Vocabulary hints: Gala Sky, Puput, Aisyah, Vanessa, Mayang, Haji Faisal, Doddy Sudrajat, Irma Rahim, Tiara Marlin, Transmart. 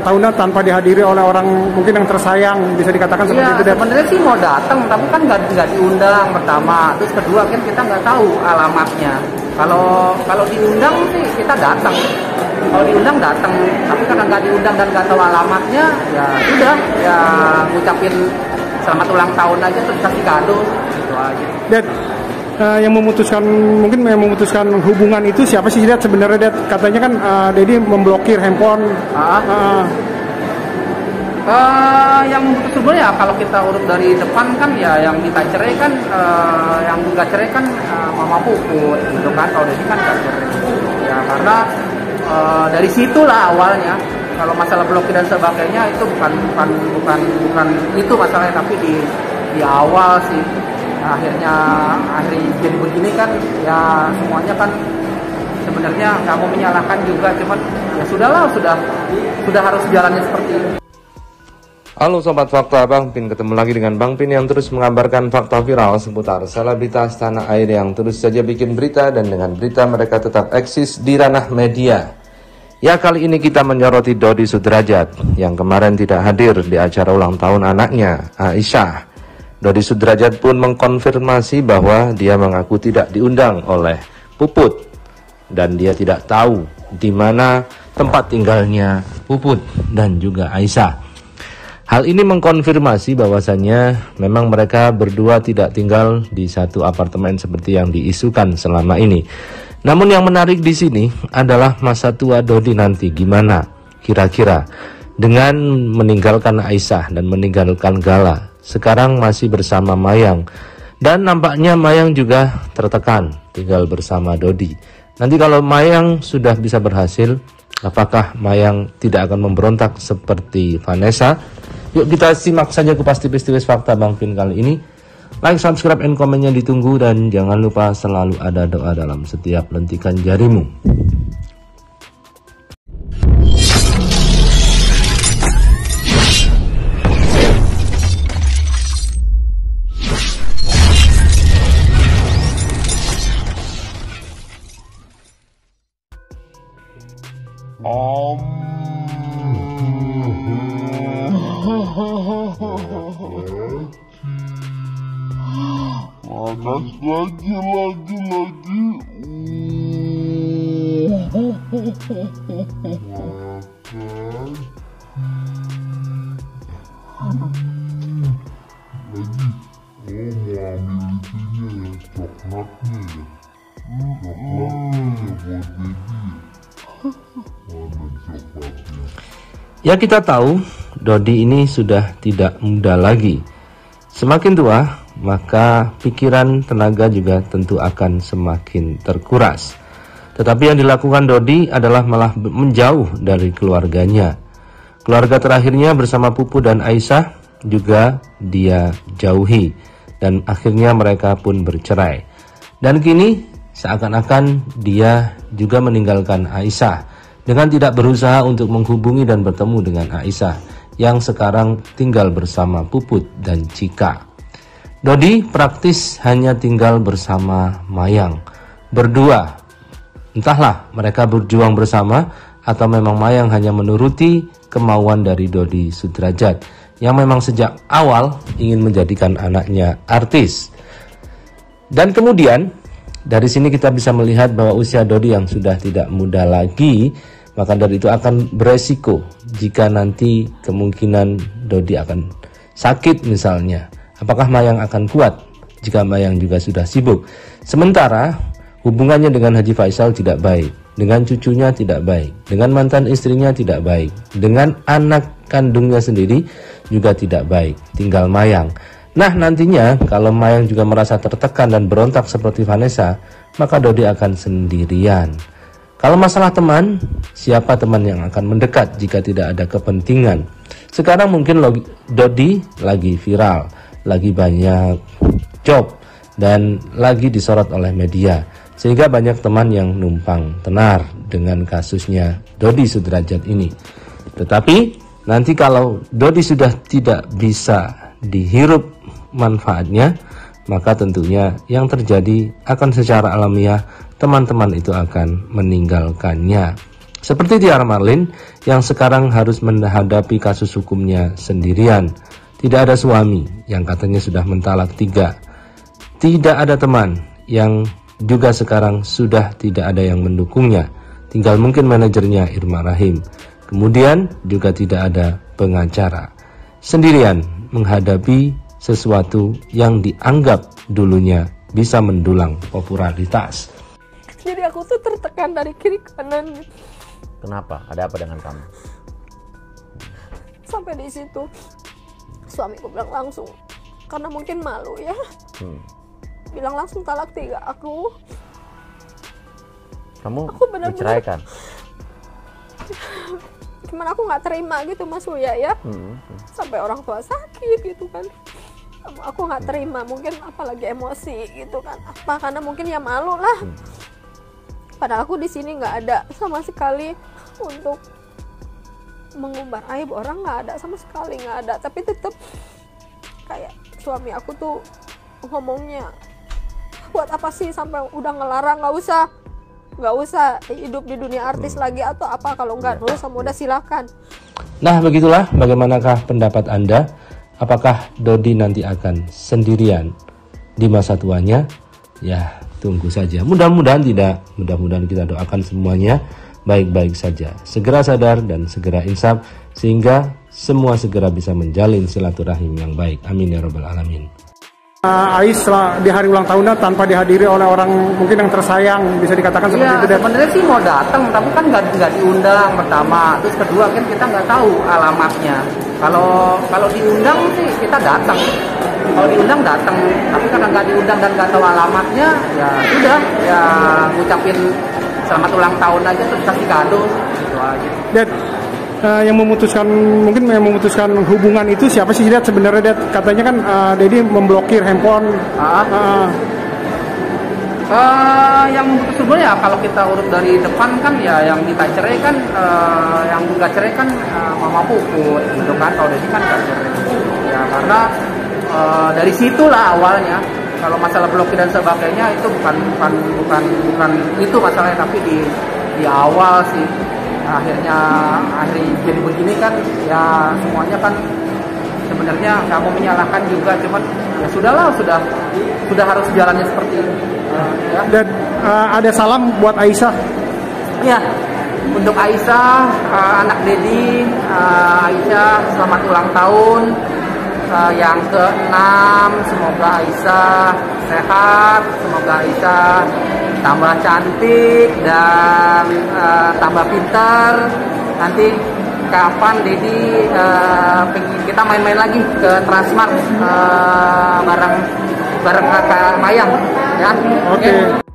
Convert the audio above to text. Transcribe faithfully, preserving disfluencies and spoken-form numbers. Tahunan tanpa dihadiri oleh orang mungkin yang tersayang, bisa dikatakan ya, seperti itu. Ya, sebenarnya sih mau datang, tapi kan nggak nggak diundang pertama. Terus kedua kan kita nggak tahu alamatnya. Kalau kalau diundang sih kita datang. Kalau diundang datang, tapi karena nggak diundang dan nggak tahu alamatnya, ya udah, ya ngucapin selamat ulang tahun aja terus kasih kado gitu aja. Dan Uh, yang memutuskan mungkin yang memutuskan hubungan itu siapa sih, Dad? Sebenarnya Dad katanya kan uh, Dedi memblokir handphone. Ah. Uh. Uh, yang memutus hubungan ya kalau kita urut dari depan kan ya yang minta cerai kan uh, yang nggak cerai kan uh, Mama Puput gitu kan, kalau Dedi kan nggak cerai. Ya karena uh, dari situlah awalnya kalau masalah blokir dan sebagainya itu bukan bukan bukan bukan itu masalahnya, tapi di di awal sih. Akhirnya akhirnya jadi begini kan ya, semuanya kan sebenarnya nggak mau menyalahkan juga, cuman ya sudahlah, sudah sudah harus jalannya seperti ini. Halo sobat fakta Bang Pin, ketemu lagi dengan Bang Pin yang terus mengabarkan fakta viral seputar selebritas tanah air yang terus saja bikin berita dan dengan berita mereka tetap eksis di ranah media. Ya, kali ini kita menyoroti Doddy Sudrajat yang kemarin tidak hadir di acara ulang tahun anaknya, Aisyah. Doddy Sudrajat pun mengkonfirmasi bahwa dia mengaku tidak diundang oleh Puput dan dia tidak tahu di mana tempat tinggalnya Puput dan juga Aisyah. Hal ini mengkonfirmasi bahwasannya memang mereka berdua tidak tinggal di satu apartemen seperti yang diisukan selama ini. Namun yang menarik di sini adalah masa tua Doddy nanti gimana kira-kira dengan meninggalkan Aisyah dan meninggalkan Gala. Sekarang masih bersama Mayang dan nampaknya Mayang juga tertekan tinggal bersama Doddy. Nanti kalau Mayang sudah bisa berhasil, apakah Mayang tidak akan memberontak seperti Vanessa? Yuk kita simak saja kupas tipis-tipis fakta Bang Pin kali ini. Like, subscribe, and komennya ditunggu dan jangan lupa selalu ada doa dalam setiap lentikan jarimu. Panas lagi, lagi, lagi. Ya kita tahu Doddy ini sudah tidak muda lagi. Semakin tua maka pikiran tenaga juga tentu akan semakin terkuras. Tetapi yang dilakukan Doddy adalah malah menjauh dari keluarganya. Keluarga terakhirnya bersama Pupu dan Aisyah juga dia jauhi. Dan akhirnya mereka pun bercerai. Dan kini seakan-akan dia juga meninggalkan Aisyah dengan tidak berusaha untuk menghubungi dan bertemu dengan Aisyah yang sekarang tinggal bersama Puput dan Cika. Doddy praktis hanya tinggal bersama Mayang berdua. Entahlah mereka berjuang bersama atau memang Mayang hanya menuruti kemauan dari Doddy Sudrajat yang memang sejak awal ingin menjadikan anaknya artis. Dan kemudian dari sini kita bisa melihat bahwa usia Doddy yang sudah tidak muda lagi, maka dari itu akan beresiko jika nanti kemungkinan Doddy akan sakit misalnya. Apakah Mayang akan kuat jika Mayang juga sudah sibuk? Sementara hubungannya dengan Haji Faisal tidak baik, dengan cucunya tidak baik, dengan mantan istrinya tidak baik, dengan anak kandungnya sendiri juga tidak baik, tinggal Mayang. Nah nantinya kalau Mayang juga merasa tertekan dan berontak seperti Vanessa, maka Doddy akan sendirian. Kalau masalah teman, siapa teman yang akan mendekat jika tidak ada kepentingan? Sekarang mungkin Doddy lagi viral, lagi banyak job, dan lagi disorot oleh media. Sehingga banyak teman yang numpang tenar dengan kasusnya Doddy Sudrajat ini. Tetapi nanti kalau Doddy sudah tidak bisa dihirup manfaatnya, maka tentunya yang terjadi akan secara alamiah teman-teman itu akan meninggalkannya. Seperti Tiara Marlin yang sekarang harus menghadapi kasus hukumnya sendirian. Tidak ada suami yang katanya sudah mentalak tiga. Tidak ada teman yang juga sekarang sudah tidak ada yang mendukungnya. Tinggal mungkin manajernya Irma Rahim. Kemudian juga tidak ada pengacara. Sendirian menghadapi sesuatu yang dianggap dulunya bisa mendulang popularitas. Jadi aku tuh tertekan dari kiri kanan. Kenapa? Ada apa dengan kamu? Sampai di situ suamiku bilang langsung, karena mungkin malu ya, hmm. bilang langsung talak tiga aku. Kamu aku diceraikan? Cuman aku nggak terima gitu Mas Uya ya, hmm. sampai orang tua sakit gitu kan. Aku nggak terima, mungkin apalagi emosi gitu kan, apa karena mungkin ya malu lah. Hmm. Padahal aku di sini nggak ada sama sekali untuk mengumbar aib orang, nggak ada sama sekali, nggak ada. Tapi tetap kayak suami aku tuh ngomongnya, buat apa sih sampai udah ngelarang, nggak usah, nggak usah hidup di dunia artis hmm. lagi atau apa, kalau nggak dulu sama udah silakan. Nah begitulah, bagaimanakah pendapat Anda? Apakah Doddy nanti akan sendirian di masa tuanya? Ya, tunggu saja. Mudah-mudahan tidak. Mudah-mudahan kita doakan semuanya baik-baik saja. Segera sadar dan segera insaf, sehingga semua segera bisa menjalin silaturahim yang baik. Amin ya rabbal alamin. Aisyah di hari ulang tahunnya tanpa dihadiri oleh orang mungkin yang tersayang, bisa dikatakan seperti ya, itu. Sebenarnya sih mau datang, tapi kan nggak diundang pertama. Terus kedua kan kita nggak tahu alamatnya. Kalau kalau diundang sih kita datang. Kalau diundang datang, tapi karena nggak diundang dan nggak tahu alamatnya, ya udah, ya ngucapin selamat ulang tahun aja terus kasih kado gitu aja. Dad, uh, yang memutuskan mungkin yang memutuskan hubungan itu siapa sih Dad sebenarnya Dad? Katanya kan uh, Daddy memblokir handphone. Ah. Uh. Uh, yang sebenarnya kalau kita urut dari depan kan ya yang kita cerai kan, uh, yang nggak cerai kan uh, Mama Puput gitu kan, kalau Daddy kan nggak cerai. Ya karena uh, dari situlah awalnya. Kalau masalah blokir dan sebagainya itu bukan bukan bukan bukan itu masalahnya, tapi di di awal sih akhirnya akhirnya jadi begini kan ya, semuanya kan sebenarnya nggak mau menyalahkan juga, cuman ya sudahlah, sudah sudah harus jalannya seperti ini. Ya. Dan uh, ada salam buat Aisyah. Ya untuk Aisyah, uh, anak Daddy, uh, Aisyah selamat ulang tahun. Uh, yang keenam, semoga Aisyah sehat, semoga Aisyah tambah cantik dan uh, tambah pintar. Nanti kapan Daddy uh, kita main-main lagi ke Transmart uh, bareng bareng kakak Mayang ya. Oke. Okay.